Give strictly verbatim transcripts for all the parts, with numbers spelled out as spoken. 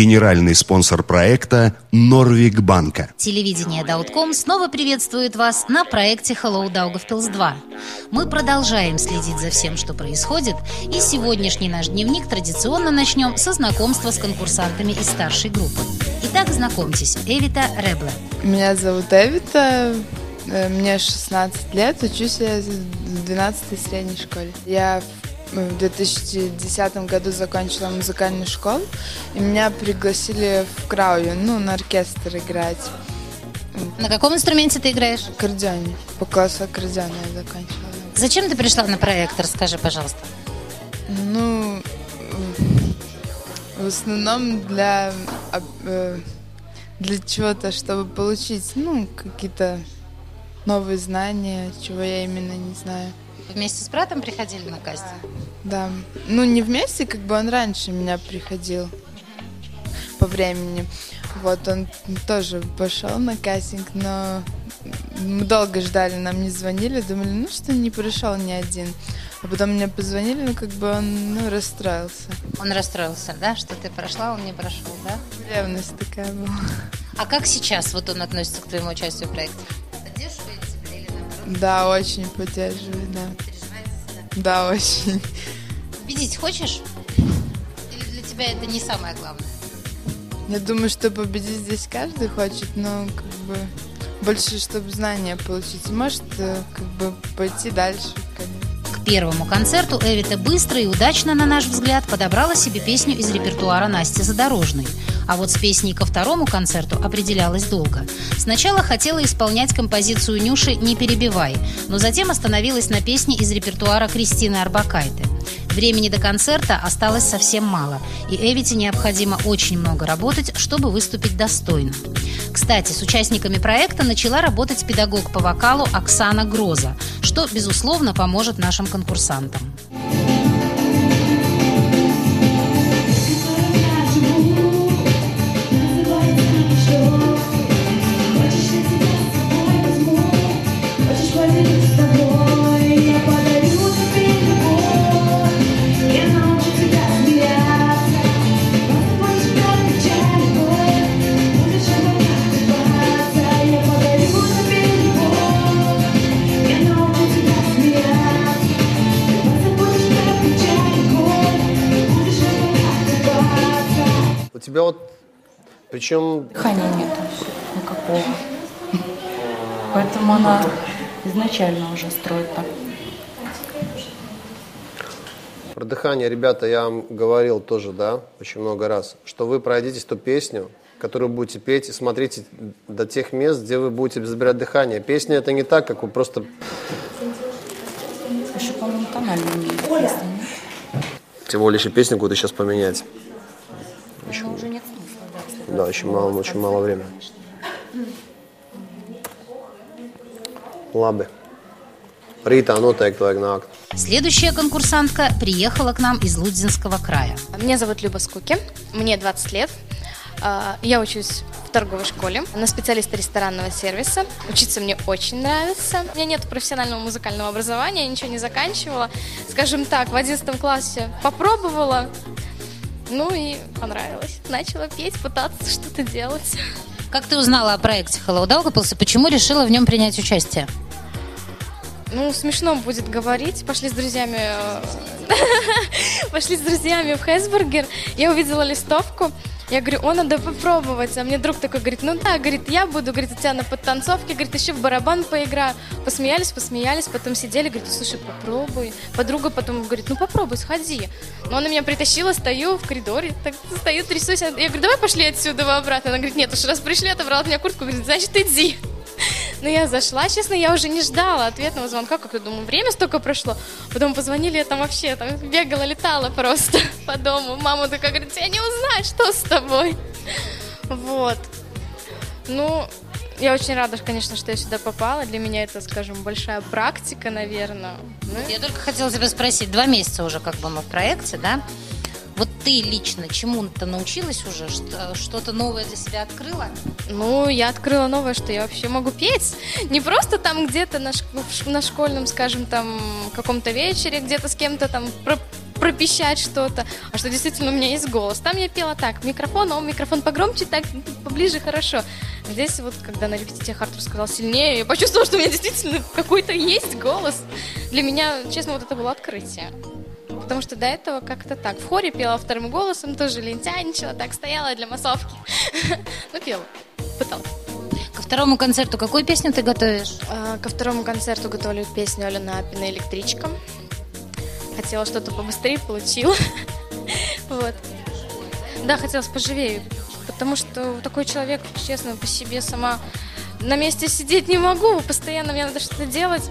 генеральный спонсор проекта Norvik Banka. Телевидение Даутком снова приветствует вас на проекте Hello Daugavpils два. Мы продолжаем следить за всем, что происходит, и сегодняшний наш дневник традиционно начнем со знакомства с конкурсантами из старшей группы. Итак, знакомьтесь, Эвита Ребле. Меня зовут Эвита. Мне шестнадцать лет, учусь я в двенадцатой средней школе. Я в две тысячи десятом году закончила музыкальную школу, и меня пригласили в Краю, ну, на оркестр играть. На каком инструменте ты играешь? Аккордеоне. По классу аккордеона я закончила. Зачем ты пришла на проект, расскажи, пожалуйста. Ну, в основном для, для чего-то, чтобы получить, ну, какие-то... новые знания, чего я именно не знаю. Вместе с братом приходили на кастинг? Да. да. Ну, не вместе, как бы он раньше меня приходил по времени. Вот он тоже пошел на кастинг, но мы долго ждали, нам не звонили, думали, ну, что не пришел ни один. А потом мне позвонили, ну, как бы он, ну, расстроился. Он расстроился, да? Что ты прошла, он не прошел, да? Ревность такая была. А как сейчас вот он относится к твоему участию в проекте? Да, очень поддерживает, да. Да, очень. Победить хочешь? Или для тебя это не самое главное? Я думаю, что победить здесь каждый хочет, но как бы больше, чтобы знания получить. Может, как бы пойти дальше. К первому концерту Эвита быстро и удачно, на наш взгляд, подобрала себе песню из репертуара Насти Задорожной. А вот с песней ко второму концерту определялась долго. Сначала хотела исполнять композицию Нюши «Не перебивай», но затем остановилась на песне из репертуара Кристины Орбакайте. Времени до концерта осталось совсем мало, и Эвите необходимо очень много работать, чтобы выступить достойно. Кстати, с участниками проекта начала работать педагог по вокалу Оксана Гроза, что, безусловно, поможет нашим конкурсантам. Тебя вот, причем... Дыхания нет никакого. Поэтому она изначально уже строит так. Про дыхание, ребята, я вам говорил тоже, да, очень много раз, что вы пройдите ту песню, которую будете петь, и смотрите до тех мест, где вы будете забирать дыхание. Песня это не так, как вы просто... Еще, по-моему, тональная песня. Тем более еще песню куда-то сейчас поменять. Еще... уже нет смысла, да, да, еще мало, очень мало времени. Лабы. Рита, оно так твоя акт. Следующая конкурсантка приехала к нам из Лудзинского края. Меня зовут Люба Скуки, мне двадцать лет. Я учусь в торговой школе на специалиста ресторанного сервиса. Учиться мне очень нравится. У меня нет профессионального музыкального образования, я ничего не заканчивала. Скажем так, в одиннадцатом классе попробовала. Ну и понравилось. Начала петь, пытаться что-то делать. Как ты узнала о проекте Hello Daugavpils и почему решила в нем принять участие? Ну, смешно будет говорить. Пошли с друзьями... Пошли с друзьями в Хэсбургер. Я увидела листовку. Я говорю, о, надо попробовать. А мне друг такой говорит, ну да, говорит, я буду, говорит, у тебя на подтанцовке, говорит, еще в барабан поиграю. Посмеялись, посмеялись, потом сидели, говорит, слушай, попробуй. Подруга потом говорит, ну попробуй, сходи. Но она меня притащила, стою в коридоре, так стою, трясусь. Я говорю, давай пошли отсюда обратно. Она говорит, нет, уж раз пришли, отобрала от меня куртку, говорит, значит, иди. Но я зашла, честно, я уже не ждала ответного звонка, как я думаю, время столько прошло. Потом позвонили, я там вообще там бегала, летала просто по дому. Мама такая говорит, я не узнаю, что с тобой. Вот. Ну, я очень рада, конечно, что я сюда попала. Для меня это, скажем, большая практика, наверное. Я только хотела тебя спросить, два месяца уже как бы мы в проекте, да? Вот ты лично чему-то научилась уже? Что-то новое для себя открыла? Ну, я открыла новое, что я вообще могу петь. Не просто там где-то на, ш... на школьном, скажем, там, каком-то вечере, где-то с кем-то там пропищать что-то, а что действительно у меня есть голос. Там я пела так, микрофон, а он микрофон погромче, так, поближе, хорошо. Здесь вот, когда на репетитиях Артур сказал сильнее, я почувствовала, что у меня действительно какой-то есть голос. Для меня, честно, вот это было открытие. Потому что до этого как-то так. В хоре пела вторым голосом, тоже лентяничала, так стояла для массовки. Ну, пела, пыталась. Ко второму концерту какую песню ты готовишь? Ко второму концерту готовлю песню Алены Апиной «Электричка». Хотела что-то побыстрее, получила. Вот. Да, хотелось поживее. Потому что такой человек, честно, по себе сама на месте сидеть не могу. Постоянно мне надо что-то делать.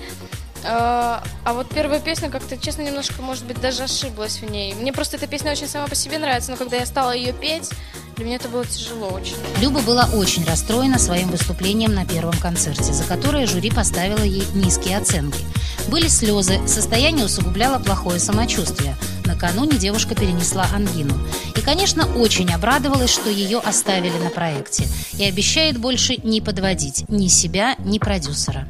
А вот первая песня как-то, честно, немножко, может быть, даже ошиблась в ней. Мне просто эта песня очень сама по себе нравится. Но когда я стала ее петь, для меня это было тяжело очень. Люба была очень расстроена своим выступлением на первом концерте, за которое жюри поставило ей низкие оценки. Были слезы, состояние усугубляло плохое самочувствие. Накануне девушка перенесла ангину. И, конечно, очень обрадовалась, что ее оставили на проекте. И обещает больше не подводить ни себя, ни продюсера.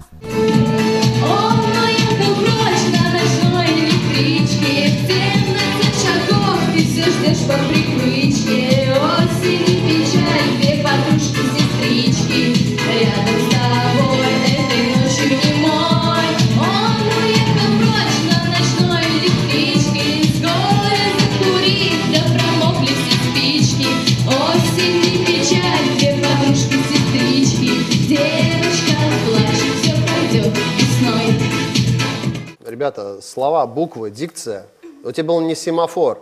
Ребята, слова, буквы, дикция. У тебя был не семафор,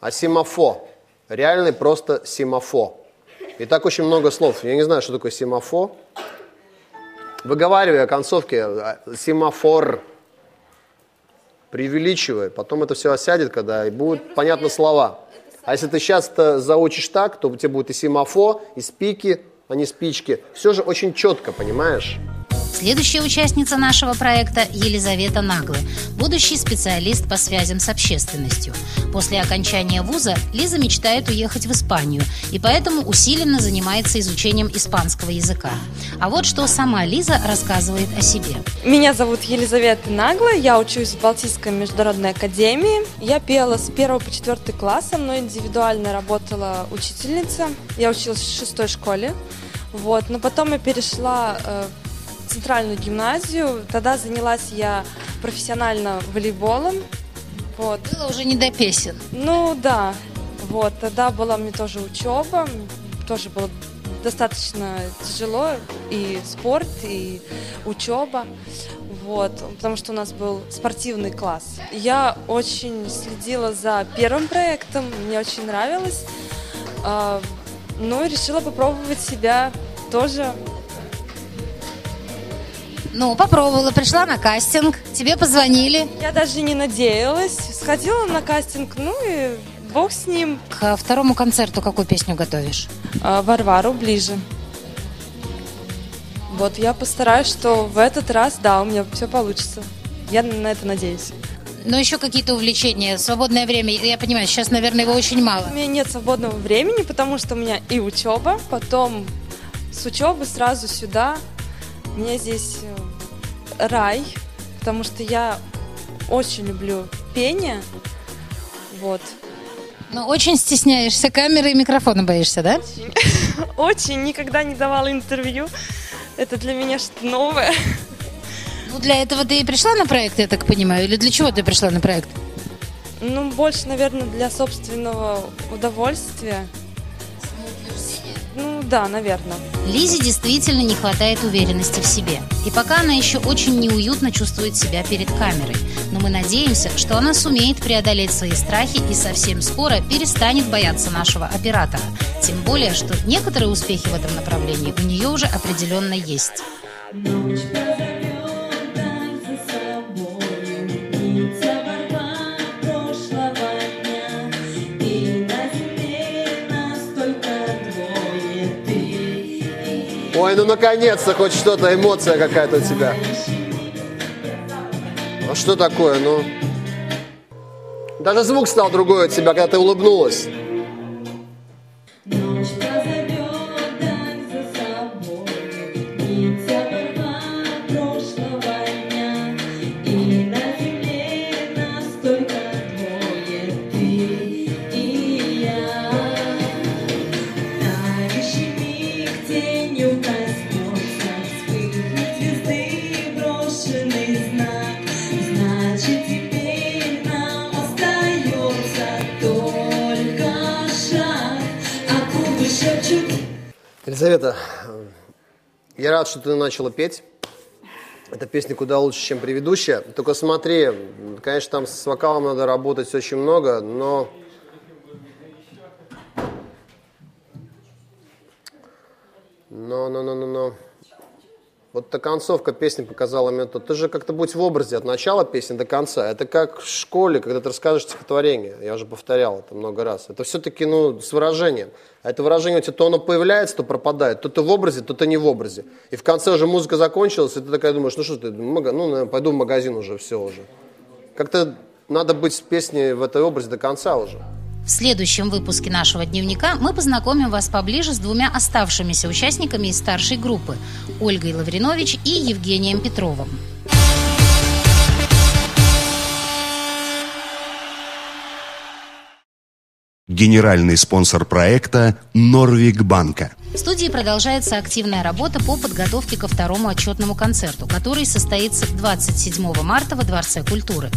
а семафо. Реальный просто семафо. И так очень много слов. Я не знаю, что такое семафо. Выговаривая концовки семафор, преувеличивая. Потом это все осядет, когда и будут понятны слова. А если ты сейчас-то заучишь так, то у тебя будет и семафо, и спики, а не спички. Все же очень четко, понимаешь? Следующая участница нашего проекта – Елизавета Нагле, будущий специалист по связям с общественностью. После окончания вуза Лиза мечтает уехать в Испанию и поэтому усиленно занимается изучением испанского языка. А вот что сама Лиза рассказывает о себе. Меня зовут Елизавета Нагле, я учусь в Балтийской международной академии. Я пела с первого по четвёртый класса, но индивидуально работала учительница. Я училась в шестой школе, вот. Но потом я перешла в Центральную гимназию. Тогда занялась я профессионально волейболом. Вот. Было уже не до песен. Ну да. Вот. Тогда была мне тоже учеба. Тоже было достаточно тяжело. И спорт, и учеба. Вот. Потому что у нас был спортивный класс. Я очень следила за первым проектом. Мне очень нравилось. Ну и решила попробовать себя тоже. Ну, попробовала, пришла на кастинг, тебе позвонили. Я даже не надеялась, сходила на кастинг, ну и бог с ним. К второму концерту какую песню готовишь? Варвару ближе. Вот, я постараюсь, что в этот раз, да, у меня все получится. Я на это надеюсь. Но еще какие-то увлечения, свободное время, я понимаю, сейчас, наверное, его очень мало. У меня нет свободного времени, потому что у меня и учеба, потом с учебы сразу сюда. Мне здесь рай, потому что я очень люблю пение, вот. Но очень стесняешься камеры и микрофона, боишься, да? Очень, очень. Никогда не давала интервью, это для меня что-то новое. Ну, для этого ты и пришла на проект, я так понимаю, или для чего ты пришла на проект? Ну, больше, наверное, для собственного удовольствия. Ну да, наверное. Лизе действительно не хватает уверенности в себе. И пока она еще очень неуютно чувствует себя перед камерой. Но мы надеемся, что она сумеет преодолеть свои страхи и совсем скоро перестанет бояться нашего оператора. Тем более, что некоторые успехи в этом направлении у нее уже определенно есть. Ой, ну наконец-то хоть что-то, эмоция какая-то у тебя. А что такое, ну? Даже звук стал другой у тебя, когда ты улыбнулась. бешеный знак. Значит, теперь нам остается только шаг, а губы шепчут. Елизавета, я рад, что ты начала петь. Эта песня куда лучше, чем предыдущая. Только смотри, конечно, там с вокалом надо работать очень много, но... Но, но, но, но, но... Вот эта концовка песни показала мне то. Ты же как-то будь в образе от начала песни до конца. Это как в школе, когда ты расскажешь стихотворение. Я уже повторял это много раз. Это все-таки, ну, с выражением. А это выражение у тебя то оно появляется, то пропадает. То ты в образе, то ты не в образе. И в конце уже музыка закончилась, и ты такая думаешь, ну что ты, ну, пойду в магазин уже, все уже. Как-то надо быть с песней в этой образе до конца уже. В следующем выпуске нашего дневника мы познакомим вас поближе с двумя оставшимися участниками из старшей группы – Ольгой Лавринович и Евгением Петровым. Генеральный спонсор проекта Norvik Banka. В студии продолжается активная работа по подготовке ко второму отчетному концерту, который состоится двадцать седьмого марта во Дворце культуры.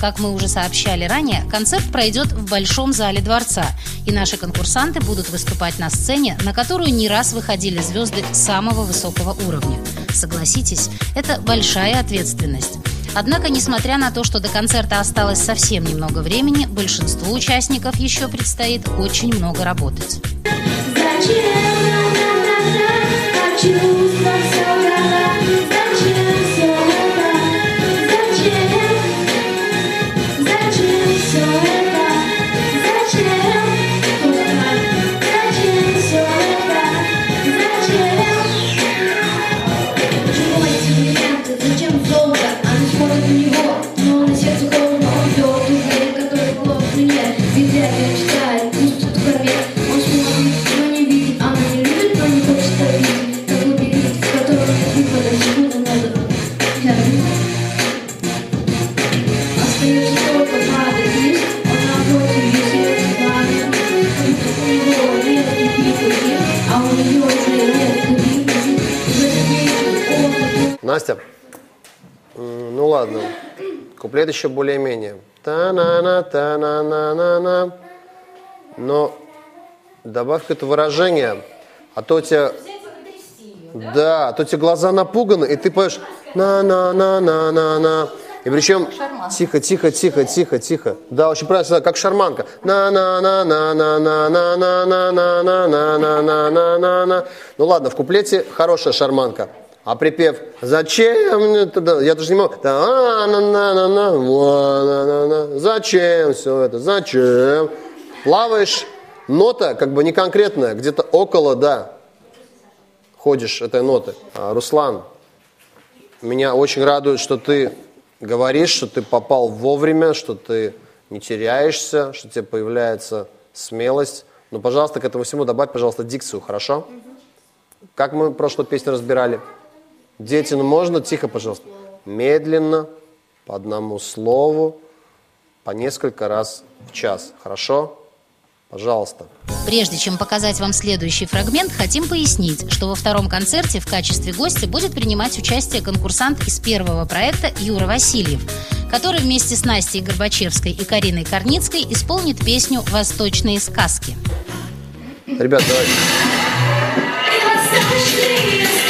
Как мы уже сообщали ранее, концерт пройдет в Большом зале Дворца, и наши конкурсанты будут выступать на сцене, на которую не раз выходили звезды самого высокого уровня. Согласитесь, это большая ответственность. Однако, несмотря на то, что до концерта осталось совсем немного времени, большинству участников еще предстоит очень много работать. Настя, ну ладно, куплет еще более-менее. Та-на-на, та-на-на-на-на. Но добавь какое-то выражение, а то у тебя... Да, а то у тебя глаза напуганы, и ты поешь на-на-на-на-на-на. И причем тихо-тихо-тихо-тихо-тихо. Да, очень правильно, как шарманка. На-на-на-на-на-на-на-на-на-на-на-на-на-на-на. Ну ладно, в куплете хорошая шарманка. А припев «Зачем?» Я даже не могу. «Зачем все это? Зачем?» Плаваешь, нота как бы не конкретная, где-то около, да, ходишь этой ноты. Руслан, меня очень радует, что ты говоришь, что ты попал вовремя, что ты не теряешься, что тебе появляется смелость. Но, пожалуйста, к этому всему добавь, пожалуйста, дикцию, хорошо? Как мы прошлую песню разбирали? Дети, ну можно тихо, пожалуйста. Медленно, по одному слову, по несколько раз в час. Хорошо? Пожалуйста. Прежде чем показать вам следующий фрагмент, хотим пояснить, что во втором концерте в качестве гостя будет принимать участие конкурсант из первого проекта Юра Васильев, который вместе с Настей Горбачевской и Кариной Корницкой исполнит песню «Восточные сказки». Ребят, давайте. «Восточные сказки».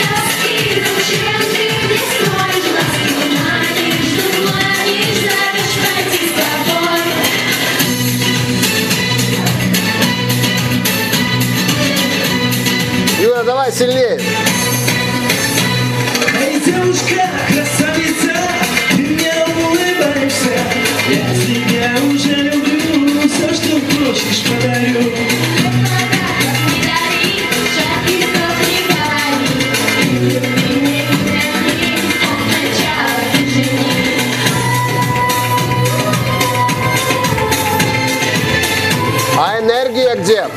Юра, давай сильнее. Эй, девушка, красавица, ты мне улыбаешься. Я тебя уже люблю, все, что хочешь, подарю. А энергия где?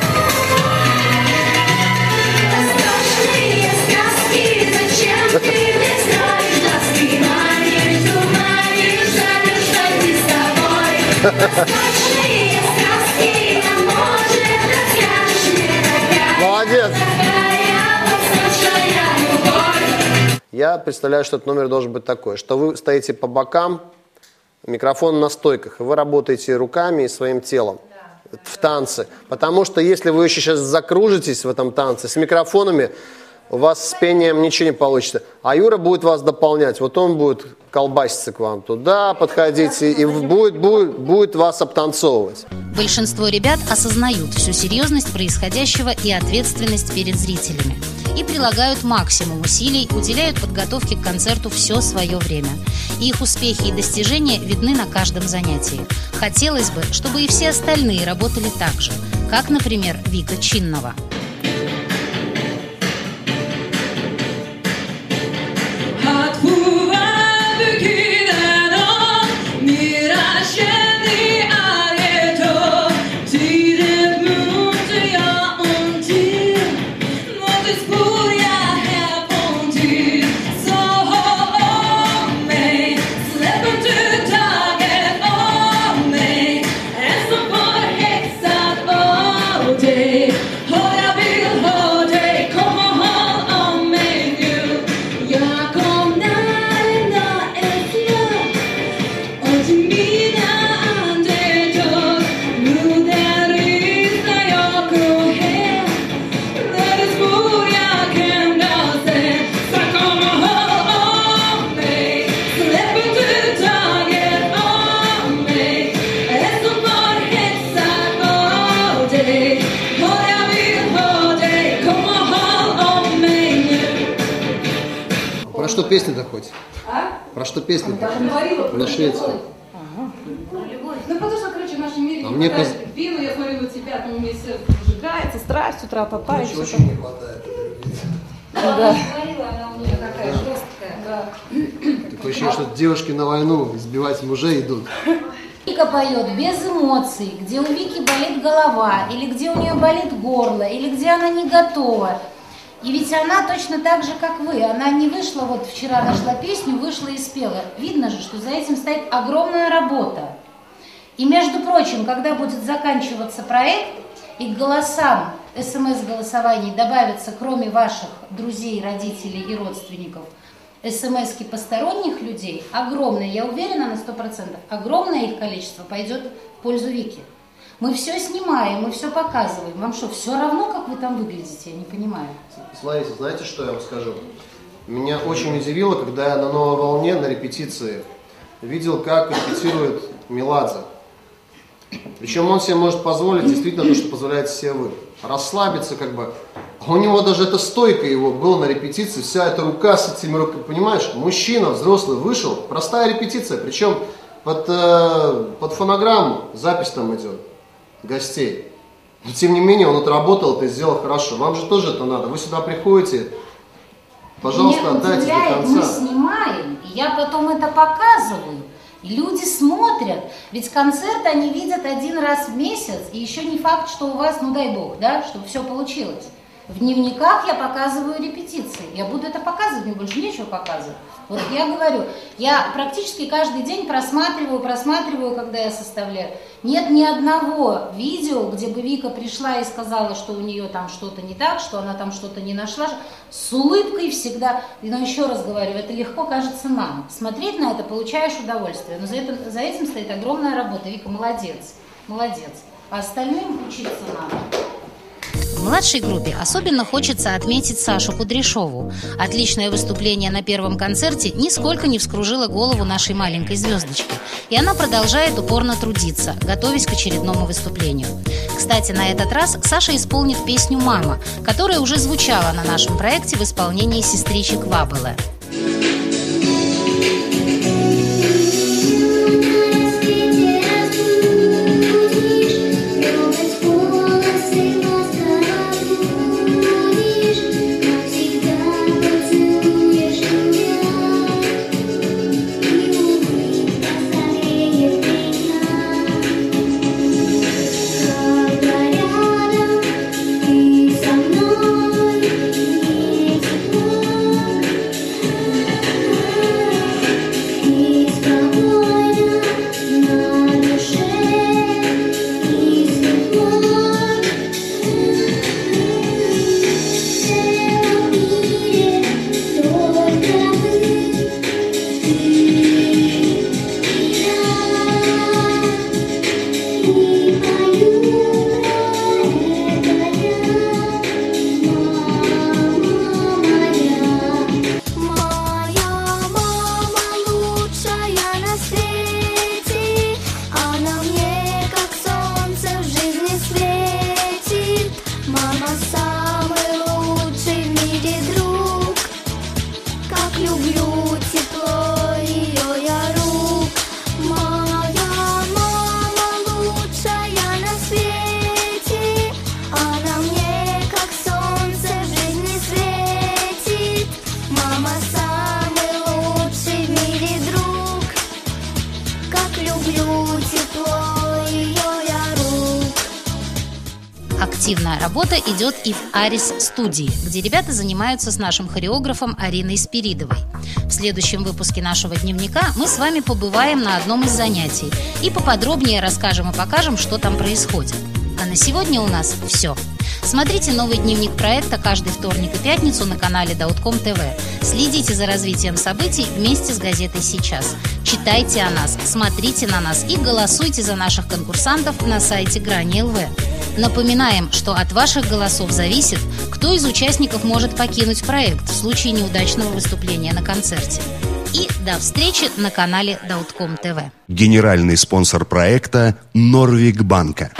Молодец! Я представляю, что этот номер должен быть такой, что вы стоите по бокам, микрофон на стойках, и вы работаете руками и своим телом в танце. Потому что если вы еще сейчас закружитесь в этом танце с микрофонами, у вас с пением ничего не получится. А Юра будет вас дополнять. Вот он будет колбаситься к вам туда, подходить и будет, будет, будет вас обтанцовывать. Большинство ребят осознают всю серьезность происходящего и ответственность перед зрителями. И прилагают максимум усилий, уделяют подготовке к концерту все свое время. И их успехи и достижения видны на каждом занятии. Хотелось бы, чтобы и все остальные работали так же. Как, например, Вика Чинного. Про что песня-то хоть? А? Про что песня-то? Я говорила. Про Швецию. Ага. Про любовь. Ну, потому что, короче, в нашем мире а не хватает поз... любви, я смотрю на тебя, там у меня сердце сжигается, страсть, с утра попаешь. Ничего очень не хватает. Да. Она говорила, она у нее такая жесткая. Да. Такое ощущение, что девушки на войну избивать мужей идут. Вика поет без эмоций, где у Вики болит голова, или где у нее болит горло, или где она не готова. И ведь она точно так же, как вы. Она не вышла, вот вчера нашла песню, вышла и спела. Видно же, что за этим стоит огромная работа. И, между прочим, когда будет заканчиваться проект, и к голосам СМС-голосований добавятся, кроме ваших друзей, родителей и родственников, СМСки посторонних людей, огромное, я уверена на сто процентов, огромное их количество пойдет в пользу Вики. Мы все снимаем, мы все показываем. Вам что, все равно, как вы там выглядите? Я не понимаю. Смотрите, знаете, что я вам скажу? Меня очень удивило, когда я на «Новой волне» на репетиции видел, как репетирует Меладзе. Причем он себе может позволить действительно то, что позволяете себе вы. Расслабиться как бы. У него даже эта стойка его была на репетиции, вся эта рука с этими руками. Понимаешь, мужчина взрослый вышел, простая репетиция, причем под, под фонограмму запись там идет. Гостей. Но тем не менее он отработал, ты сделал хорошо. Вам же тоже это надо. Вы сюда приходите, пожалуйста, отдайте до конца. Мы снимаем, и я потом это показываю. И люди смотрят. Ведь концерт они видят один раз в месяц, и еще не факт, что у вас, ну дай бог, да, чтобы все получилось. В дневниках я показываю репетиции. Я буду это показывать, мне больше нечего показывать. Вот я говорю, я практически каждый день просматриваю, просматриваю, когда я составляю. Нет ни одного видео, где бы Вика пришла и сказала, что у нее там что-то не так, что она там что-то не нашла. С улыбкой всегда. Но еще раз говорю, это легко кажется нам. Смотреть на это получаешь удовольствие. Но за, это, за этим стоит огромная работа. Вика молодец, молодец. А остальным учиться надо. В младшей группе особенно хочется отметить Сашу Кудряшову. Отличное выступление на первом концерте нисколько не вскружило голову нашей маленькой звездочки. И она продолжает упорно трудиться, готовясь к очередному выступлению. Кстати, на этот раз Саша исполнит песню «Мама», которая уже звучала на нашем проекте в исполнении «Сестричек Вабыла». Активная работа идет и в Арис-студии, где ребята занимаются с нашим хореографом Ариной Спиридовой. В следующем выпуске нашего дневника мы с вами побываем на одном из занятий и поподробнее расскажем и покажем, что там происходит. А на сегодня у нас все. Смотрите новый дневник проекта каждый вторник и пятницу на канале Даутком ТВ. Следите за развитием событий вместе с газетой «Сейчас». Читайте о нас, смотрите на нас и голосуйте за наших конкурсантов на сайте Грани ЛВ. Напоминаем, что от ваших голосов зависит, кто из участников может покинуть проект в случае неудачного выступления на концерте. И до встречи на канале Даутком ТВ. Генеральный спонсор проекта Norvik Banka.